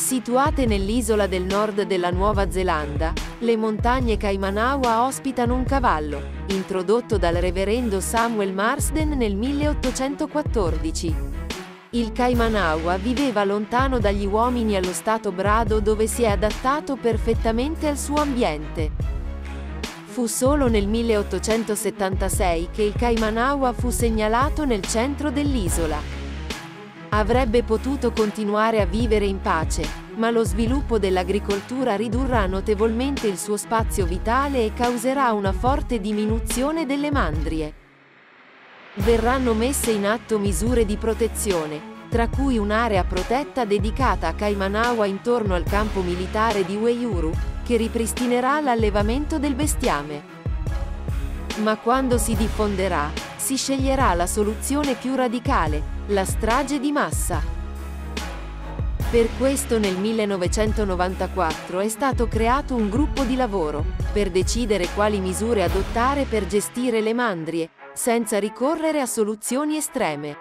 Situate nell'isola del nord della Nuova Zelanda, le montagne Kaimanawa ospitano un cavallo, introdotto dal reverendo Samuel Marsden nel 1814. Il Kaimanawa viveva lontano dagli uomini allo stato brado dove si è adattato perfettamente al suo ambiente. Fu solo nel 1876 che il Kaimanawa fu segnalato nel centro dell'isola. Avrebbe potuto continuare a vivere in pace, ma lo sviluppo dell'agricoltura ridurrà notevolmente il suo spazio vitale e causerà una forte diminuzione delle mandrie. Verranno messe in atto misure di protezione, tra cui un'area protetta dedicata a Kaimanawa intorno al campo militare di Weyuru, che ripristinerà l'allevamento del bestiame. Ma quando si diffonderà, si sceglierà la soluzione più radicale, la strage di massa. Per questo nel 1994 è stato creato un gruppo di lavoro, per decidere quali misure adottare per gestire le mandrie, senza ricorrere a soluzioni estreme.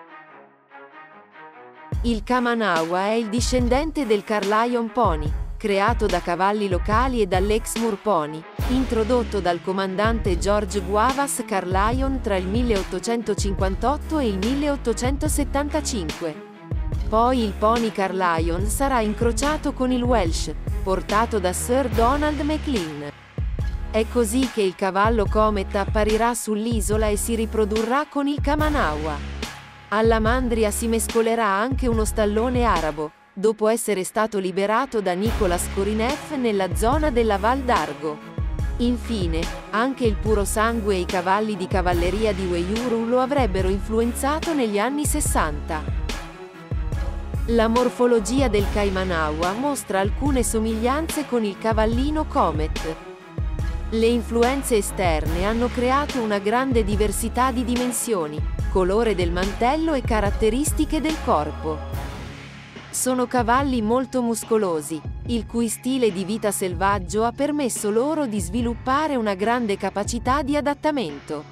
Il Kaimanawa è il discendente del Carlyon Pony, creato da cavalli locali e dall'Exmoor Pony, introdotto dal comandante George Guavas Carlyon tra il 1858 e il 1875. Poi il pony Carlyon sarà incrociato con il Welsh, portato da Sir Donald Maclean. È così che il cavallo Comet apparirà sull'isola e si riprodurrà con il Kaimanawa. Alla mandria si mescolerà anche uno stallone arabo, dopo essere stato liberato da Nicolas Korinev nella zona della Val d'Argo. Infine, anche il puro sangue e i cavalli di cavalleria di Weyuru lo avrebbero influenzato negli anni 60. La morfologia del Kaimanawa mostra alcune somiglianze con il cavallino Comet. Le influenze esterne hanno creato una grande diversità di dimensioni, colore del mantello e caratteristiche del corpo. Sono cavalli molto muscolosi, il cui stile di vita selvaggio ha permesso loro di sviluppare una grande capacità di adattamento.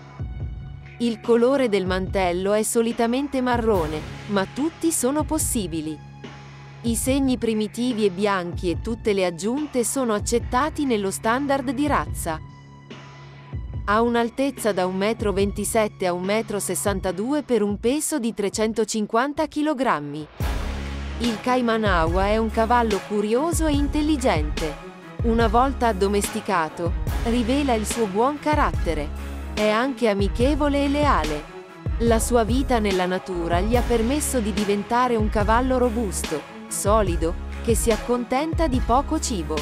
Il colore del mantello è solitamente marrone, ma tutti sono possibili. I segni primitivi e bianchi e tutte le aggiunte sono accettati nello standard di razza. Ha un'altezza da 1,27 m a 1,62 m per un peso di 350 kg. Il Kaimanawa è un cavallo curioso e intelligente. Una volta addomesticato, rivela il suo buon carattere. È anche amichevole e leale. La sua vita nella natura gli ha permesso di diventare un cavallo robusto, solido, che si accontenta di poco cibo.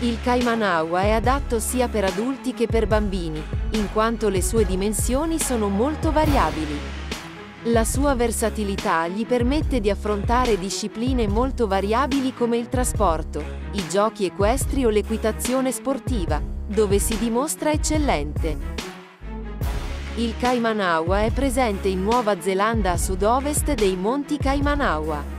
Il Kaimanawa è adatto sia per adulti che per bambini, in quanto le sue dimensioni sono molto variabili. La sua versatilità gli permette di affrontare discipline molto variabili come il trasporto, i giochi equestri o l'equitazione sportiva, dove si dimostra eccellente. Il Kaimanawa è presente in Nuova Zelanda a sud-ovest dei Monti Kaimanawa.